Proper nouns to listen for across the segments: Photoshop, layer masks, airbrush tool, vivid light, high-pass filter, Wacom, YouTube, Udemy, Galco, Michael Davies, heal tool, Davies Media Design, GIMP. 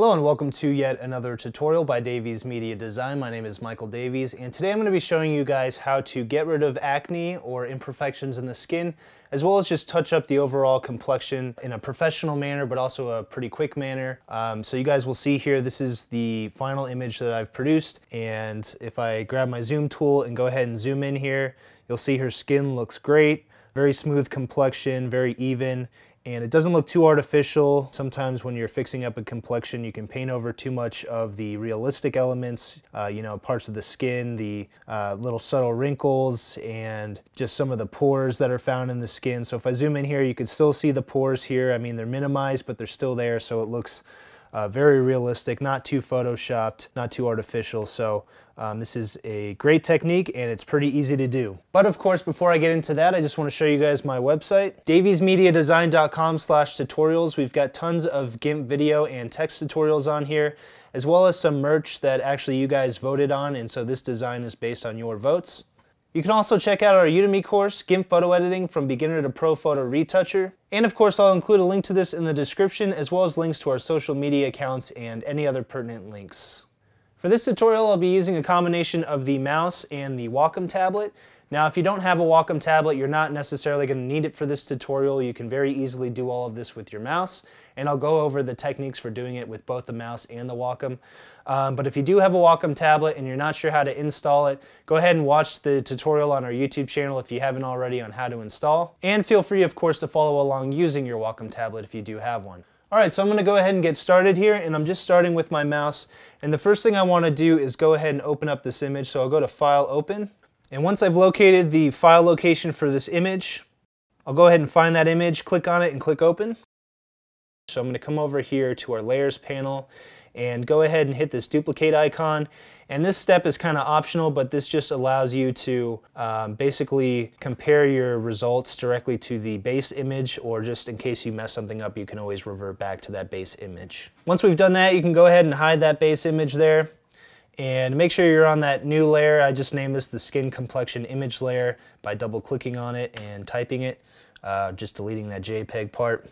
Hello and welcome to yet another tutorial by Davies Media Design. My name is Michael Davies and today I'm going to be showing you guys how to get rid of acne or imperfections in the skin, as well as just touch up the overall complexion in a professional manner but also a pretty quick manner. So you guys will see here, this is the final image that I've produced, and if I grab my zoom tool and go ahead and zoom in here, you'll see her skin looks great, very smooth complexion, very even. And it doesn't look too artificial. Sometimes when you're fixing up a complexion, you can paint over too much of the realistic elements, you know, parts of the skin, the little subtle wrinkles, and just some of the pores that are found in the skin. So if I zoom in here, you can still see the pores here. I mean, they're minimized, but they're still there, so it looks very realistic, not too photoshopped, not too artificial. So this is a great technique and it's pretty easy to do. But of course, before I get into that, I just want to show you guys my website, daviesmediadesign.com/tutorials. We've got tons of GIMP video and text tutorials on here, as well as some merch that actually you guys voted on, and so this design is based on your votes. You can also check out our Udemy course, GIMP Photo Editing from Beginner to Pro Photo Retoucher. And of course, I'll include a link to this in the description, as well as links to our social media accounts and any other pertinent links. For this tutorial, I'll be using a combination of the mouse and the Wacom tablet. Now, if you don't have a Wacom tablet, you're not necessarily going to need it for this tutorial. You can very easily do all of this with your mouse, and I'll go over the techniques for doing it with both the mouse and the Wacom. But if you do have a Wacom tablet and you're not sure how to install it, go ahead and watch the tutorial on our YouTube channel if you haven't already on how to install. And feel free, of course, to follow along using your Wacom tablet if you do have one. Alright, so I'm going to go ahead and get started here, and I'm just starting with my mouse. And the first thing I want to do is go ahead and open up this image, so I'll go to File, Open. And once I've located the file location for this image, I'll go ahead and find that image, click on it, and click Open. So I'm going to come over here to our Layers panel and go ahead and hit this duplicate icon. And this step is kind of optional, but this just allows you to basically compare your results directly to the base image, or just in case you mess something up, you can always revert back to that base image. Once we've done that, you can go ahead and hide that base image there. And make sure you're on that new layer. I just named this the Skin Complexion Image layer by double clicking on it and typing it, just deleting that JPEG part.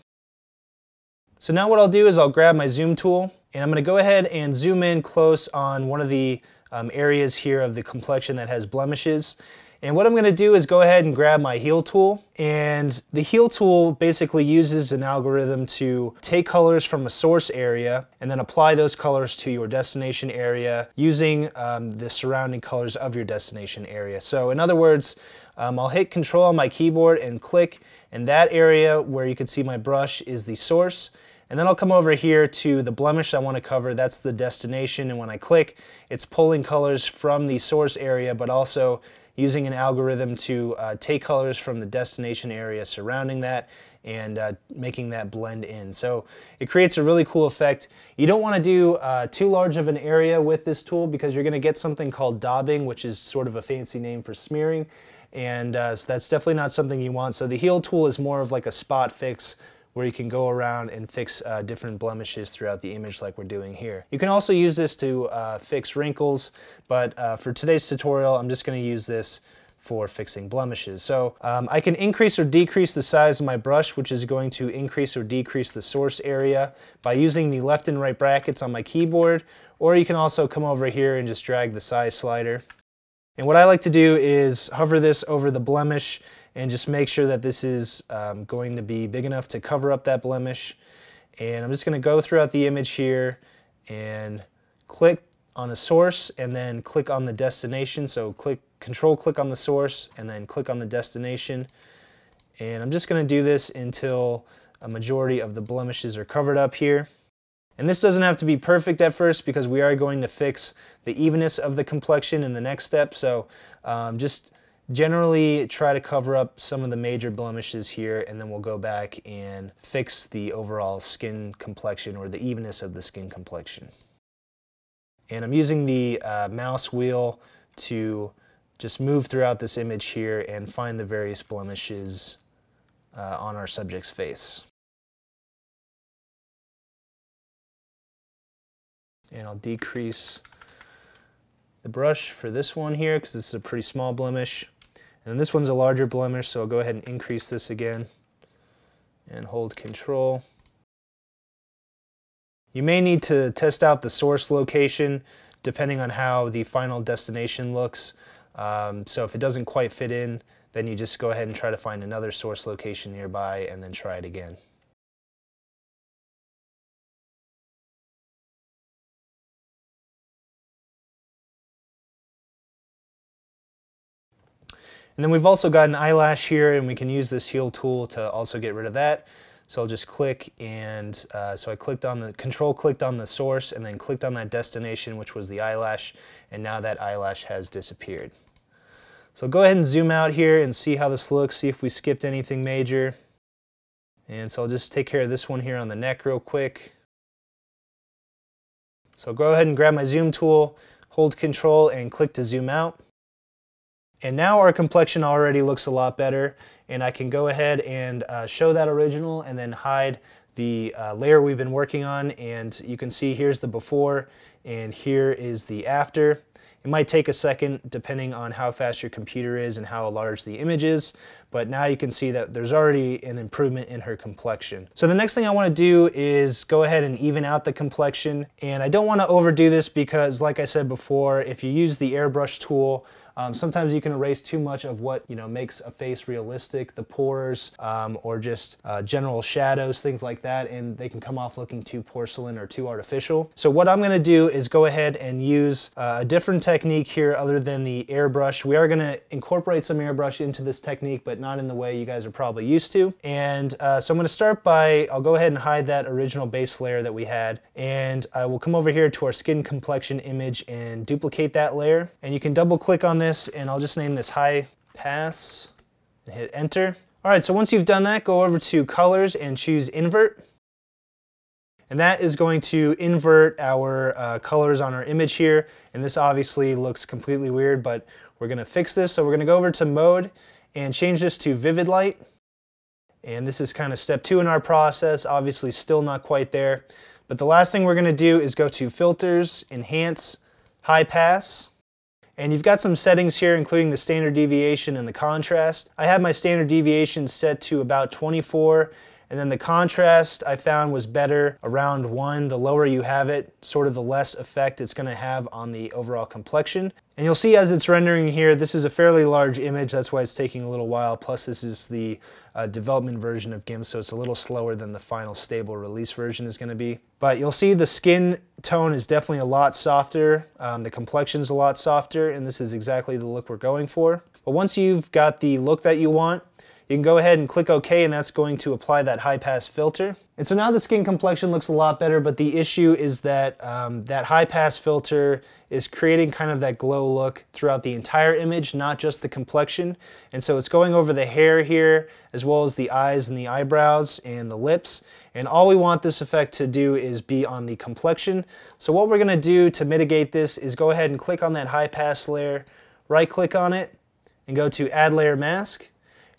So now what I'll do is I'll grab my zoom tool, and I'm going to go ahead and zoom in close on one of the areas here of the complexion that has blemishes. And what I'm going to do is go ahead and grab my heal tool. And the heal tool basically uses an algorithm to take colors from a source area and then apply those colors to your destination area using the surrounding colors of your destination area. So in other words, I'll hit Control on my keyboard and click, and that area where you can see my brush is the source. And then I'll come over here to the blemish I want to cover, that's the destination, and when I click, it's pulling colors from the source area, but also using an algorithm to take colors from the destination area surrounding that and making that blend in. So it creates a really cool effect. You don't want to do too large of an area with this tool because you're going to get something called daubing, which is sort of a fancy name for smearing, and so that's definitely not something you want. So the heal tool is more of like a spot fix, where you can go around and fix different blemishes throughout the image like we're doing here. You can also use this to fix wrinkles, but for today's tutorial, I'm just going to use this for fixing blemishes. So I can increase or decrease the size of my brush, which is going to increase or decrease the source area by using the left and right brackets on my keyboard, or you can also come over here and just drag the size slider. And what I like to do is hover this over the blemish and just make sure that this is going to be big enough to cover up that blemish. And I'm just going to go throughout the image here and click on a source and then click on the destination. So click, Control click on the source and then click on the destination. And I'm just going to do this until a majority of the blemishes are covered up here. And this doesn't have to be perfect at first because we are going to fix the evenness of the complexion in the next step. So just generally try to cover up some of the major blemishes here, and then we'll go back and fix the overall skin complexion, or the evenness of the skin complexion. And I'm using the mouse wheel to just move throughout this image here and find the various blemishes on our subject's face. And I'll decrease the brush for this one here because this is a pretty small blemish. And this one's a larger blemish, so I'll go ahead and increase this again and hold Control. You may need to test out the source location depending on how the final destination looks. So if it doesn't quite fit in, then you just go ahead and try to find another source location nearby and then try it again. And then we've also got an eyelash here, and we can use this heal tool to also get rid of that. So I'll just click, and so I clicked on the control, clicked on the source, and then clicked on that destination, which was the eyelash, and now that eyelash has disappeared. So go ahead and zoom out here and see how this looks, see if we skipped anything major. And so I'll just take care of this one here on the neck real quick. So go ahead and grab my zoom tool, hold control, and click to zoom out. And now our complexion already looks a lot better, and I can go ahead and show that original and then hide the layer we've been working on, and you can see here's the before and here is the after. It might take a second depending on how fast your computer is and how large the image is, but now you can see that there's already an improvement in her complexion. So the next thing I want to do is go ahead and even out the complexion, and I don't want to overdo this because, like I said before, if you use the airbrush tool, sometimes you can erase too much of what makes a face realistic, the pores or just general shadows, things like that, and they can come off looking too porcelain or too artificial. So what I'm going to do is go ahead and use a different technique here other than the airbrush. We are going to incorporate some airbrush into this technique, but not in the way you guys are probably used to. And so I'm going to start by, I'll go ahead and hide that original base layer that we had, and I will come over here to our skin complexion image and duplicate that layer. And you can double click on this, and I'll just name this high pass and hit enter. All right, so once you've done that, go over to colors and choose invert. And that is going to invert our colors on our image here. And this obviously looks completely weird, but we're gonna fix this. So we're gonna go over to mode and change this to vivid light. And this is kind of step two in our process, obviously still not quite there. But the last thing we're gonna do is go to filters, enhance, high pass. And you've got some settings here, including the standard deviation and the contrast. I had my standard deviation set to about 24, and then the contrast I found was better around 1. The lower you have it, sort of the less effect it's gonna have on the overall complexion. And you'll see as it's rendering here, this is a fairly large image, that's why it's taking a little while, plus this is the development version of GIMP, so it's a little slower than the final stable release version is gonna be. But you'll see the skin tone is definitely a lot softer, the complexion's a lot softer, and this is exactly the look we're going for. But once you've got the look that you want, you can go ahead and click OK, and that's going to apply that high pass filter. And so now the skin complexion looks a lot better, but the issue is that that high pass filter is creating kind of that glow look throughout the entire image, not just the complexion. And so it's going over the hair here, as well as the eyes and the eyebrows and the lips. And all we want this effect to do is be on the complexion. So what we're gonna do to mitigate this is go ahead and click on that high pass layer, right click on it, and go to Add Layer Mask.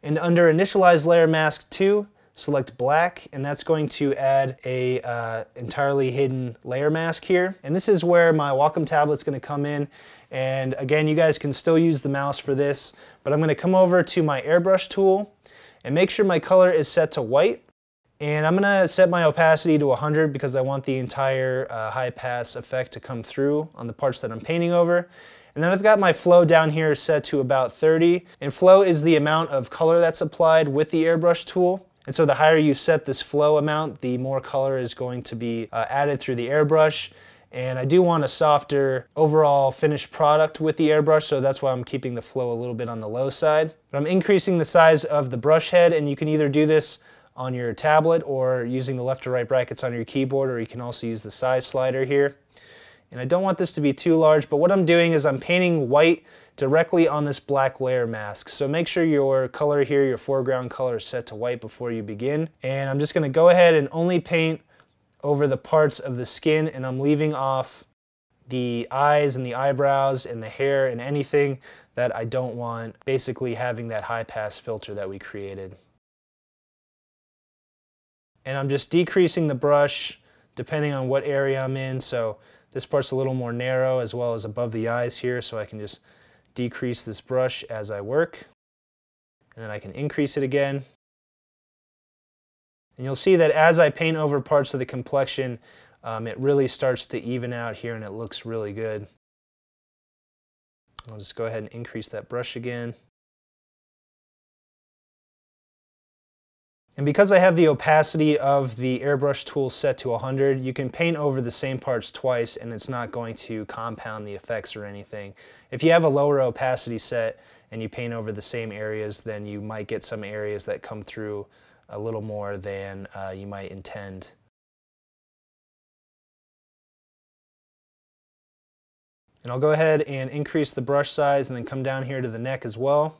And under Initialize Layer Mask 2, select Black, and that's going to add a entirely hidden layer mask here. And this is where my Wacom tablet's gonna come in. And again, you guys can still use the mouse for this, but I'm gonna come over to my airbrush tool and make sure my color is set to white. And I'm gonna set my opacity to 100 because I want the entire high pass effect to come through on the parts that I'm painting over. And then I've got my flow down here set to about 30. And flow is the amount of color that's applied with the airbrush tool. And so the higher you set this flow amount, the more color is going to be added through the airbrush. And I do want a softer overall finished product with the airbrush, so that's why I'm keeping the flow a little bit on the low side. But I'm increasing the size of the brush head, and you can either do this on your tablet or using the left or right brackets on your keyboard, or you can also use the size slider here. And I don't want this to be too large, but what I'm doing is I'm painting white directly on this black layer mask. So make sure your color here, your foreground color, is set to white before you begin. And I'm just gonna go ahead and only paint over the parts of the skin, and I'm leaving off the eyes and the eyebrows and the hair and anything that I don't want basically having that high pass filter that we created. And I'm just decreasing the brush depending on what area I'm in. So this part's a little more narrow, as well as above the eyes here, so I can just decrease this brush as I work. And then I can increase it again. And you'll see that as I paint over parts of the complexion, It really starts to even out here and it looks really good. I'll just go ahead and increase that brush again. And because I have the opacity of the airbrush tool set to 100, you can paint over the same parts twice and it's not going to compound the effects or anything. If you have a lower opacity set and you paint over the same areas, then you might get some areas that come through a little more than you might intend. And I'll go ahead and increase the brush size and then come down here to the neck as well.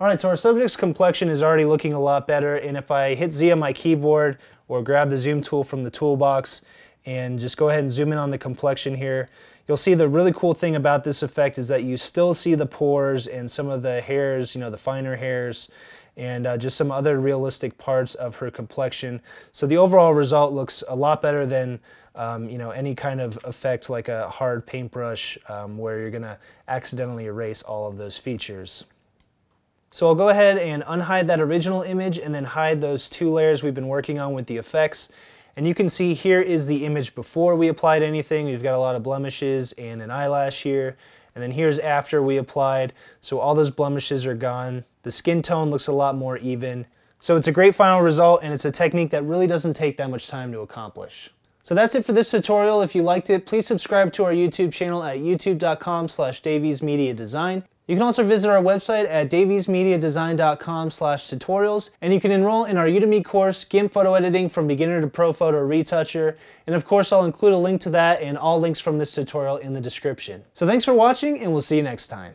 Alright, so our subject's complexion is already looking a lot better, and if I hit Z on my keyboard or grab the zoom tool from the toolbox and just go ahead and zoom in on the complexion here, you'll see the really cool thing about this effect is that you still see the pores and some of the hairs, you know, the finer hairs, and just some other realistic parts of her complexion. So the overall result looks a lot better than you know, any kind of effect like a hard paintbrush where you're gonna accidentally erase all of those features. So I'll go ahead and unhide that original image and then hide those two layers we've been working on with the effects. And you can see here is the image before we applied anything. We've got a lot of blemishes and an eyelash here. And then here's after we applied. So all those blemishes are gone. The skin tone looks a lot more even. So it's a great final result, and it's a technique that really doesn't take that much time to accomplish. So that's it for this tutorial. If you liked it, please subscribe to our YouTube channel at youtube.com/Davies Media Design. You can also visit our website at daviesmediadesign.com/tutorials, and you can enroll in our Udemy course, GIMP Photo Editing from Beginner to Pro Photo Retoucher, and of course I'll include a link to that and all links from this tutorial in the description. So thanks for watching, and we'll see you next time.